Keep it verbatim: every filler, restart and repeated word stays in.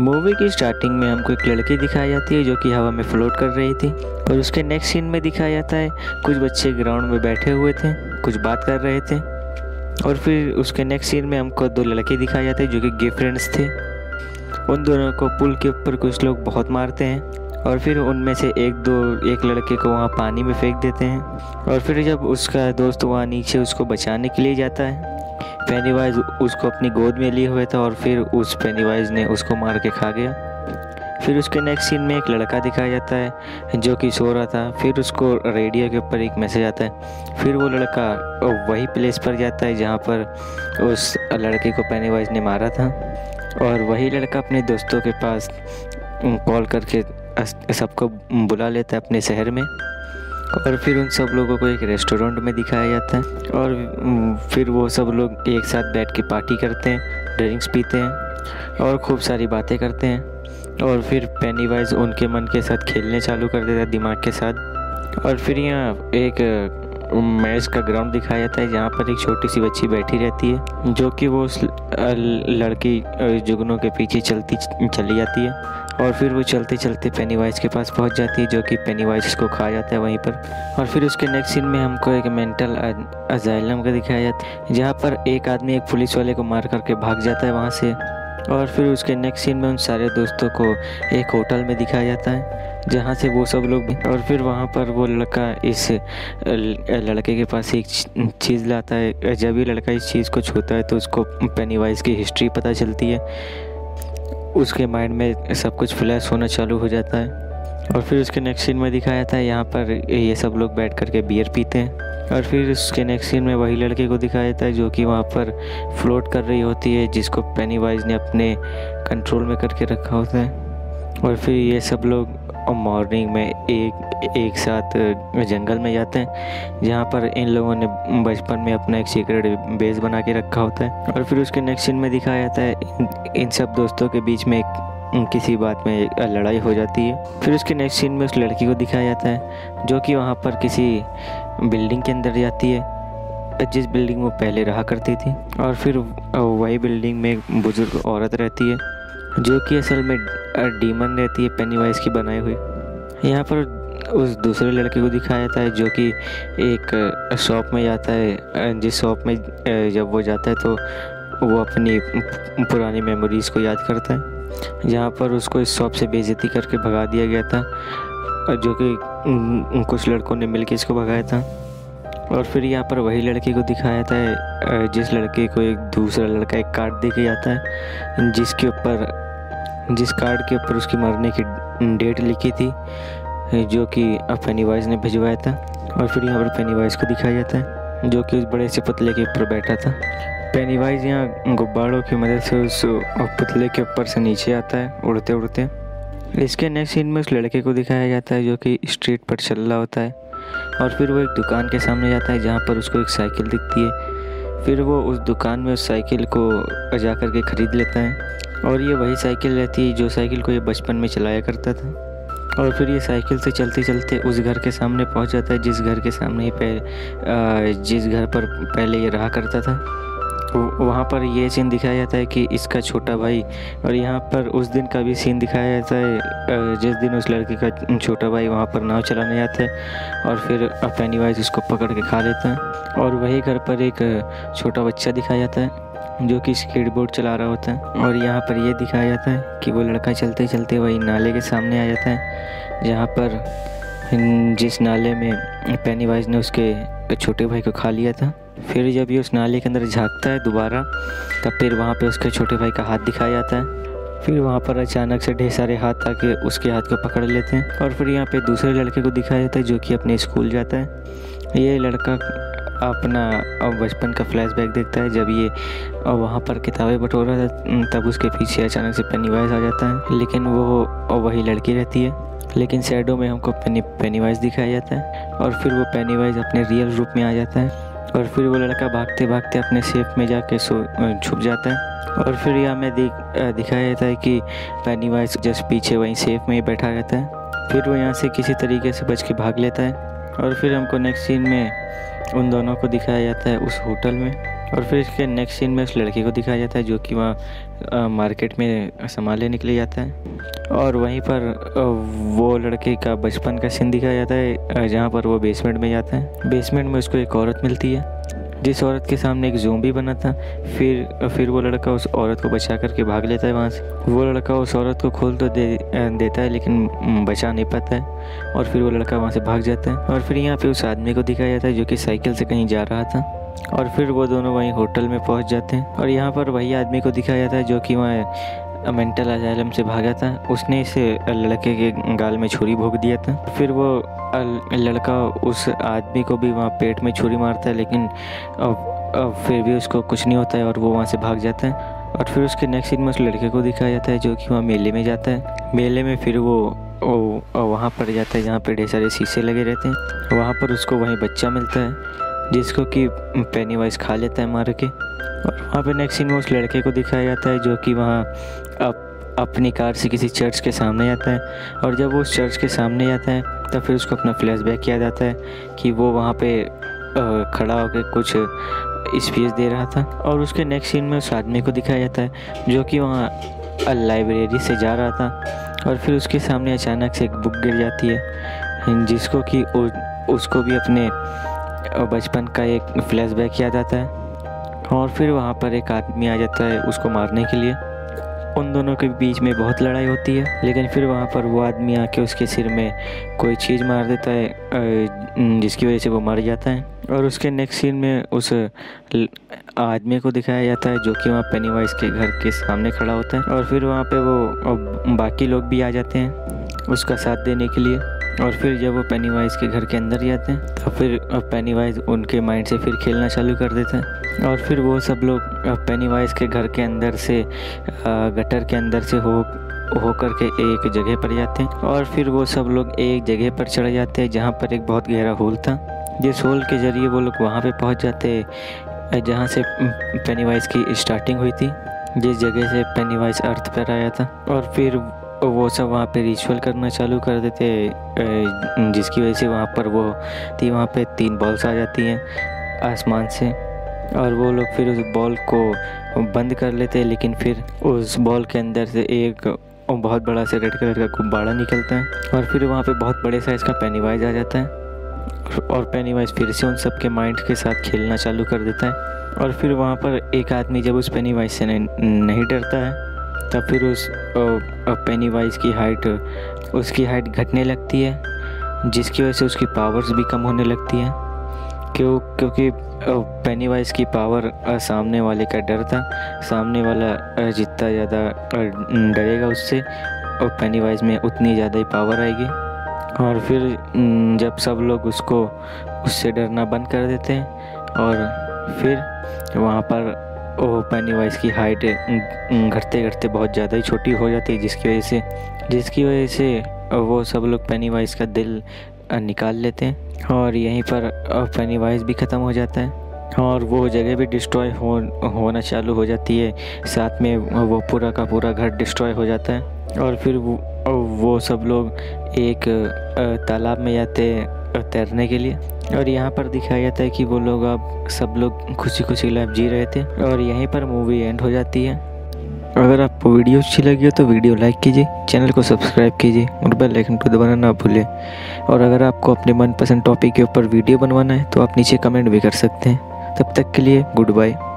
Movie की starting में हमको एक लड़की दिखाई जाती है जो कि हवा में फ्लोट कर रही थी, और उसके नेक्स्ट सीन में दिखाया जाता है कुछ बच्चे ग्राउंड में बैठे हुए थे, कुछ बात कर रहे थे, और फिर उसके नेक्स्ट सीन में हमको दो लड़के दिखाए जाते हैं जो कि गे फ्रेंड्स थे। उन दोनों को पुल के ऊपर कुछ लोग बहुत मारते हैं, और फिर उनमें से एक दो एक लड़के को वहाँ पानी में फेंक देते हैं, और फिर जब उसका दोस्त वहाँ नीचे उसको बचाने के लिए जाता है, पेनीवाइज उसको अपनी गोद में लिए हुए था, और फिर उस पेनीवाइज ने उसको मार के खा गया। फिर उसके नेक्स्ट सीन में एक लड़का दिखाया जाता है जो कि सो रहा था, फिर उसको रेडियो के ऊपर एक मैसेज आता है, फिर वो लड़का वही प्लेस पर जाता है जहाँ पर उस लड़के को पेनीवाइज ने मारा था, और वही लड़का अपने दोस्तों के पास कॉल करके सबको बुला लेता है अपने शहर में, और फिर उन सब लोगों को एक रेस्टोरेंट में दिखाया जाता है, और फिर वो सब लोग एक साथ बैठ के पार्टी करते हैं, ड्रिंक्स पीते हैं और खूब सारी बातें करते हैं, और फिर पेनीवाइज उनके मन के साथ खेलने चालू कर देता है, दिमाग के साथ। और फिर यहाँ एक मैच का ग्राउंड दिखाया जाता है जहाँ पर एक छोटी सी बच्ची बैठी रहती है, जो कि वो उस लड़की जुगनों के पीछे चलती चली जाती है, और फिर वो चलते चलते पेनीवाइज के पास पहुँच जाती है, जो कि पेनीवाइज इसको खा जाता है वहीं पर। और फिर उसके नेक्स्ट सीन में हमको एक मेंटल अजाइलम का दिखाया जाता है जहाँ पर एक आदमी एक पुलिस वाले को मार करके भाग जाता है वहाँ से, और फिर उसके नेक्स्ट सीन में उन सारे दोस्तों को एक होटल में दिखाया जाता है जहाँ से वो सब लोग, और फिर वहाँ पर वो लड़का इस लड़के के पास एक चीज़ लाता है। जब ये लड़का इस चीज़ को छूता है तो उसको पेनीवाइज की हिस्ट्री पता चलती है, उसके माइंड में सब कुछ फ्लैश होना चालू हो जाता है। और फिर उसके नेक्स्ट सीन में दिखाया जाता है यहाँ पर ये सब लोग बैठ कर के बियर पीते हैं, और फिर उसके नेक्स्ट सीन में वही लड़के को दिखाया जाता है जो कि वहाँ पर फ्लोट कर रही होती है, जिसको पेनीवाइज ने अपने कंट्रोल में करके रखा होता है। और फिर ये सब लोग मॉर्निंग में एक एक साथ जंगल में जाते हैं जहाँ पर इन लोगों ने बचपन में अपना एक सीक्रेट बेस बना के रखा होता है। और फिर उसके नेक्स्ट सीन में दिखाया जाता है इन सब दोस्तों के बीच में एक किसी बात में लड़ाई हो जाती है। फिर उसके नेक्स्ट सीन में उस लड़की को दिखाया जाता है जो कि वहाँ पर किसी बिल्डिंग के अंदर जाती है जिस बिल्डिंग वो पहले रहा करती थी, और फिर वही बिल्डिंग में एक बुज़ुर्ग औरत रहती है जो कि असल में डीमन रहती है पेनीवाइज की बनाई हुई। यहाँ पर उस दूसरे लड़के को दिखाया जाता है जो कि एक शॉप में जाता है, जिस शॉप में जब वो जाता है तो वो अपनी पुरानी मेमोरीज़ को याद करता है, जहाँ पर उसको इस शॉप से बेइज्जती करके भगा दिया गया था, जो कि कुछ लड़कों ने मिलकर इसको भगाया था। और फिर यहाँ पर वही लड़के को दिखाया जाता है जिस लड़के को एक दूसरा लड़का एक कार्ड दे के जाता है, जिसके ऊपर जिस कार्ड के ऊपर उसकी मरने की डेट लिखी थी, जो कि पेनीवाइज ने भिजवाया था। और फिर यहाँ पर पेनीवाइज को दिखाया जाता है जो कि उस बड़े से पुतले के ऊपर बैठा था। पेनीवाइज यहाँ गुब्बारों की मदद से उस पुतले के ऊपर से नीचे आता है उड़ते उड़ते। इसके नेक्स्ट सीन में उस लड़के को दिखाया जाता है जो कि स्ट्रीट पर चल रहा होता है, और फिर वो एक दुकान के सामने जाता है जहाँ पर उसको एक साइकिल दिखती है, फिर वो उस दुकान में उस साइकिल को जा कर के ख़रीद लेता है, और ये वही साइकिल रहती है जो साइकिल को ये बचपन में चलाया करता था। और फिर ये साइकिल से चलते चलते उस घर के सामने पहुँच जाता है जिस घर के सामने ही पहले जिस घर पर पहले ये रहा करता था। वहाँ पर ये सीन दिखाया जाता है कि इसका छोटा भाई, और यहाँ पर उस दिन का भी सीन दिखाया जाता है जिस दिन उस लड़के का छोटा भाई वहाँ पर नाव चलाने जाता है, और फिर पेनीवाइज उसको पकड़ के खा लेता है। और वही घर पर एक छोटा बच्चा दिखाया जाता है जो कि स्केटबोर्ड चला रहा होता है, और यहाँ पर यह दिखाया जाता है कि वो लड़का चलते चलते वही नाले के सामने आ जाता है जहाँ पर जिस नाले में पेनीवाइज ने उसके छोटे भाई को खा लिया था। फिर जब ये उस नाले के अंदर झांकता है दोबारा, तब फिर वहाँ पे उसके छोटे भाई का हाथ दिखाया जाता है, फिर वहाँ पर अचानक से ढेर सारे हाथ आके उसके हाथ को पकड़ लेते हैं। और फिर यहाँ पे दूसरे लड़के को दिखाया जाता है जो कि अपने स्कूल जाता है। ये लड़का अपना बचपन का फ्लैशबैक देखता है, जब ये वहाँ पर किताबें बटोर रहा था तब उसके पीछे अचानक से पेनीवाइज आ जाता है, लेकिन वो वही लड़की रहती है, लेकिन शैडो में हमको पेनीवाइज दिखाया जाता है। और फिर वो पेनीवाइज अपने रियल रूप में आ जाता है, और फिर वो लड़का भागते भागते अपने सेफ में जाके सो छुप जाता है। और फिर यहाँ में दिख, दिखाया जाता है कि पेनीवाइज जस्ट पीछे वहीं सेफ में ही बैठा रहता है, फिर वो यहाँ से किसी तरीके से बच के भाग लेता है। और फिर हमको नेक्स्ट सीन में उन दोनों को दिखाया जाता है उस होटल में, और फिर इसके नेक्स्ट सीन में उस लड़के को दिखाया जाता है जो कि वहाँ मार्केट में सामान लेने के लिए जाता है, और वहीं पर वो लड़के का बचपन का सीन दिखाया जाता है जहाँ पर वो बेसमेंट में जाता है। बेसमेंट में उसको एक औरत मिलती है जिस औरत के सामने एक ज़ोंबी बना था। फिर फिर वो लड़का उस औरत को बचा करके भाग लेता है वहाँ से। वो लड़का उस औरत को खोल तो दे देता है लेकिन बचा नहीं पाता है, और फिर वो लड़का वहाँ से भाग जाता है। और फिर यहाँ पे उस आदमी को दिखाया जाता है जो कि साइकिल से कहीं जा रहा था, और फिर वो दोनों वहीं होटल में पहुँच जाते हैं। और यहाँ पर वही आदमी को दिखाया जाता है जो कि वहाँ मेंटल अजाइलम से भागा था, उसने इस लड़के के गाल में छुरी भोंक दिया था। फिर वो लड़का उस आदमी को भी वहाँ पेट में छुरी मारता है, लेकिन अब, अब फिर भी उसको कुछ नहीं होता है और वो वहाँ से भाग जाता है। और फिर उसके नेक्स्ट सीन में उस लड़के को दिखाया जाता है जो कि वहाँ मेले में जाता है। मेले में फिर वो वहाँ पर जाता है जहाँ पर ढेर सारे शीशे लगे रहते हैं। वहाँ पर उसको वहीं बच्चा मिलता है जिसको कि पेनीवाइज खा लेता है मार के। और वहाँ पर नेक्स्ट सीन में उस लड़के को दिखाया जाता है जो कि वहाँ अप, अपनी कार से किसी चर्च के सामने जाता है, और जब वो उस चर्च के सामने जाता है तब फिर उसको अपना फ्लैशबैक याद आता है कि वो वहाँ पे खड़ा होकर कुछ स्पीच दे रहा था। और उसके नेक्स्ट सीन में उस आदमी को दिखाया जाता है जो कि वहाँ लाइब्रेरी से जा रहा था, और फिर उसके सामने अचानक से एक बुक गिर जाती है जिसको कि उसको भी अपने बचपन का एक फ्लैशबैक याद आता है। और फिर वहाँ पर एक आदमी आ जाता है उसको मारने के लिए। उन दोनों के बीच में बहुत लड़ाई होती है, लेकिन फिर वहाँ पर वो आदमी आके उसके सिर में कोई चीज़ मार देता है जिसकी वजह से वो मर जाता है। और उसके नेक्स्ट सीन में उस आदमी को दिखाया जाता है जो कि वहाँ पेनीवाइज के घर के सामने खड़ा होता है, और फिर वहाँ पे वो बाकी लोग भी आ जाते हैं उसका साथ देने के लिए। और फिर जब वो पेनीवाइज के घर के अंदर जाते हैं तो फिर पेनीवाइज उनके माइंड से फिर खेलना चालू कर देता है, और फिर वो सब लोग पेनीवाइज के घर के अंदर से गटर के अंदर से हो हो कर के एक जगह पर जाते हैं। और फिर वो सब लोग एक जगह पर चढ़ जाते हैं जहाँ पर एक बहुत गहरा होल था, जिस होल के ज़रिए वो लोग वहाँ पे पहुँच जाते हैं जहाँ से पेनीवाइज की स्टार्टिंग हुई थी, जिस जगह से पेनीवाइज अर्थ पर आया था। और फिर वो सब वहाँ पे रिचुअल करना चालू कर देते हैं जिसकी वजह से वहाँ पर वो थी वहाँ पे तीन बॉल्स आ जाती हैं आसमान से, और वो लोग फिर उस बॉल को बंद कर लेते हैं। लेकिन फिर उस बॉल के अंदर से एक बहुत बड़ा सा रेड कलर का गुब्बारा निकलता है, और फिर वहाँ पे बहुत बड़े साइज़ का पेनीवाइज आ जाता है, और पेनीवाइज फिर से उन सब के माइंड के साथ खेलना चालू कर देता है। और फिर वहाँ पर एक आदमी जब उस पेनीवाइज से नहीं डरता है तब फिर उस पेनीवाइज की हाइट उसकी हाइट घटने लगती है, जिसकी वजह से उसकी पावर्स भी कम होने लगती है, क्यों क्योंकि पेनीवाइज की पावर सामने वाले का डर था। सामने वाला जितना ज़्यादा डरेगा उससे और पेनीवाइज में उतनी ज़्यादा ही पावर आएगी। और फिर जब सब लोग उसको उससे डरना बंद कर देते हैं और फिर वहाँ पर वो पेनीवाइज की हाइट घटते घटते बहुत ज़्यादा ही छोटी हो जाती है, जिसकी वजह से जिसकी वजह से वो सब लोग पेनीवाइज का दिल निकाल लेते हैं, और यहीं पर पेनीवाइज भी ख़त्म हो जाता है और वो जगह भी डिस्ट्रॉय हो होना चालू हो जाती है। साथ में वो पूरा का पूरा घर डिस्ट्रॉय हो जाता है। और फिर वो, वो सब लोग एक तालाब में जाते हैं तैरने के लिए, और यहाँ पर दिखाया जाता है कि वो लोग आप सब लोग खुशी खुशी लाइफ जी रहे थे। और यहीं पर मूवी एंड हो जाती है। अगर आपको वीडियो अच्छी लगी हो तो वीडियो लाइक कीजिए, चैनल को सब्सक्राइब कीजिए और बेल आइकन को दबाना ना भूलें। और अगर आपको अपने मनपसंद टॉपिक के ऊपर वीडियो बनवाना है तो आप नीचे कमेंट भी कर सकते हैं। तब तक के लिए गुड बाय।